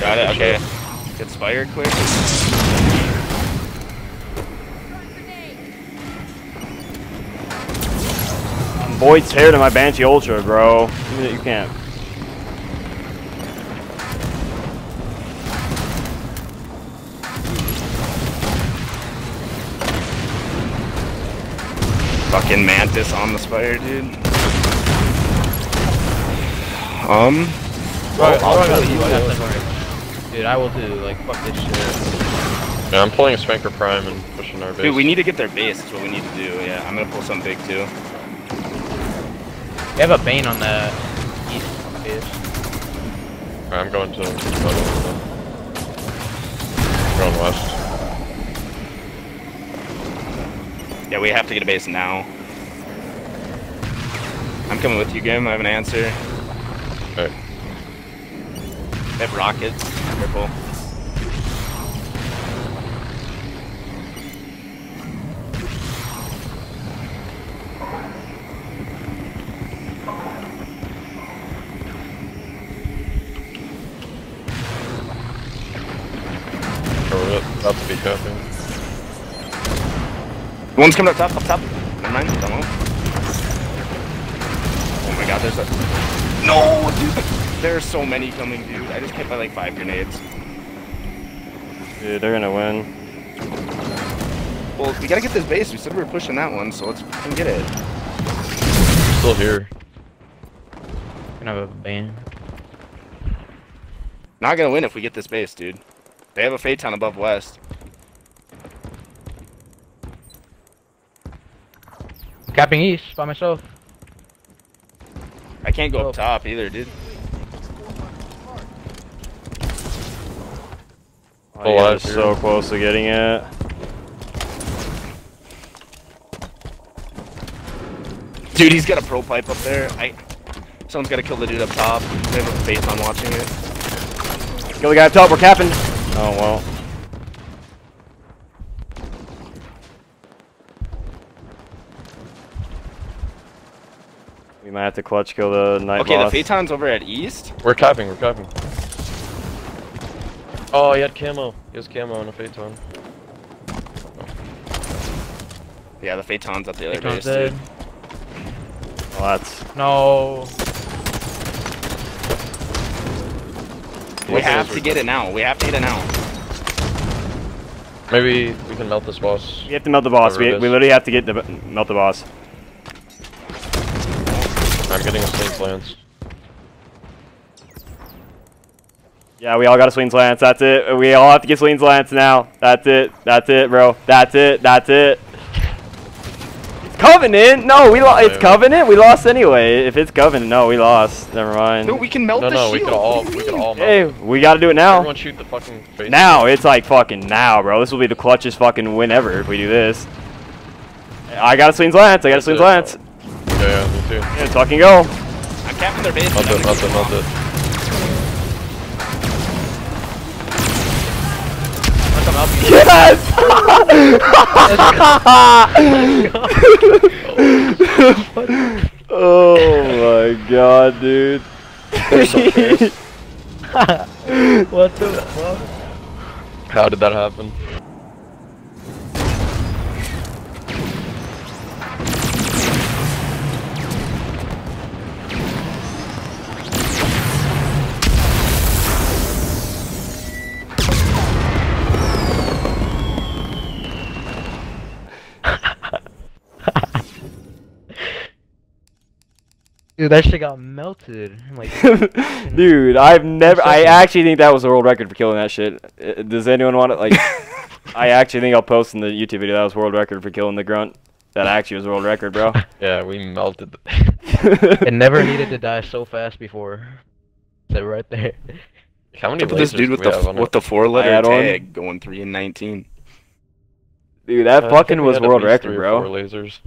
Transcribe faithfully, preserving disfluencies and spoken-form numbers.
Got it, okay. Get Spire quick. Void's hair to my Banshee Ultra, bro. You can't. Fucking Mantis on the Spire, dude. Um. Right, I'll I'll really that dude, I will do. Like, fuck this shit. Yeah, I'm pulling a SPNKr Prime and pushing our base. Dude, we need to get their base. That's what we need to do. Yeah, I'm gonna pull some big too. We have a Bane on the east base. Alright, I'm going to the I'm going west. Yeah, we have to get a base now. I'm coming with you, Gim. I have an answer. Okay. They have rockets. Careful. Up to be careful. One's coming up top, up top. Never mind, don't know. Oh my god, there's a... No, dude! There's so many coming, dude. I just hit by like five grenades. Dude, they're gonna win. Well, we gotta get this base. We said we were pushing that one, so let's get it. We're still here. Gonna have a ban. Not gonna win if we get this base, dude. They have a Phaeton above west. Capping east by myself. I can't go oh. up top either, dude. Oh, oh yeah, that's so close to getting it. Dude, he's got a pro pipe up there. I. Someone's got to kill the dude up top. They have a Phaeton watching it. Kill the guy up top. We're capping. Oh well. We might have to clutch kill the night boss. Okay, the Phaeton's over at east. We're capping, we're capping. Oh, he had camo. He has camo on a Phaeton. Oh. Yeah, the Phaeton's at the other base, dude. Well, that's... No. We have to get it now. We have to get it now. Maybe we can melt this boss. We have to melt the boss. We, we literally have to get the melt the boss. I'm getting a Slane's Lance. Yeah, we all got a Slane's Lance. That's it. We all have to get Slane's Lance now. That's it. That's it, bro. That's it. That's it. Covenant? No, we lost. It's Covenant. We lost anyway. If it's Covenant, no, we lost. Never mind. No, we can melt no, the no, shield. No, no, all, we can all melt. Hey, we gotta do it now. Everyone shoot the fucking face. Now it's like fucking now, bro. This will be the clutchest fucking win ever if we do this. I got a Slane's Lance. I got a Slane's Lance. Yeah, me too. Yeah, fucking go. I'm capping their base. Melt it, melt it, melt it. Yes! Oh my god, dude. What the fuck? How did that happen? Dude, that shit got melted. Like, dude, I've never. I actually think that was a world record for killing that shit. Uh, does anyone want it? Like, I actually think I'll post in the YouTube video that was world record for killing the grunt. That actually was world record, bro. Yeah, we melted. It never needed to die so fast before. That right there. How many? This dude with the with the four-letter tag going three and nineteen. Dude, that uh, fucking was world record, bro. Four lasers.